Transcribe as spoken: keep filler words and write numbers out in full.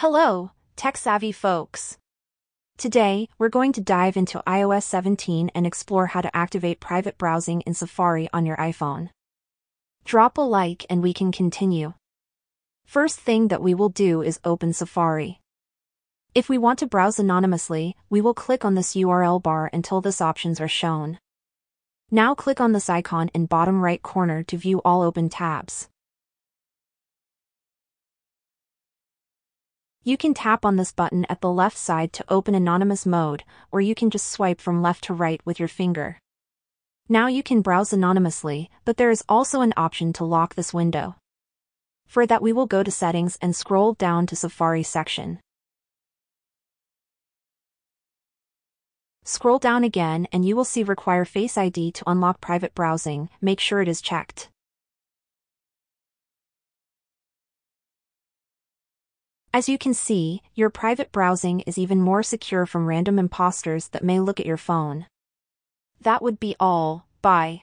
Hello, tech-savvy folks. Today, we're going to dive into i O S seventeen and explore how to activate private browsing in Safari on your iPhone. Drop a like and we can continue. First thing that we will do is open Safari. If we want to browse anonymously, we will click on this U R L bar until these options are shown. Now click on this icon in bottom right corner to view all open tabs. You can tap on this button at the left side to open anonymous mode, or you can just swipe from left to right with your finger. Now you can browse anonymously, but there is also an option to lock this window. For that, we will go to settings and scroll down to Safari section. Scroll down again and you will see require Face I D to unlock private browsing. Make sure it is checked. As you can see, your private browsing is even more secure from random imposters that may look at your phone. That would be all. Bye.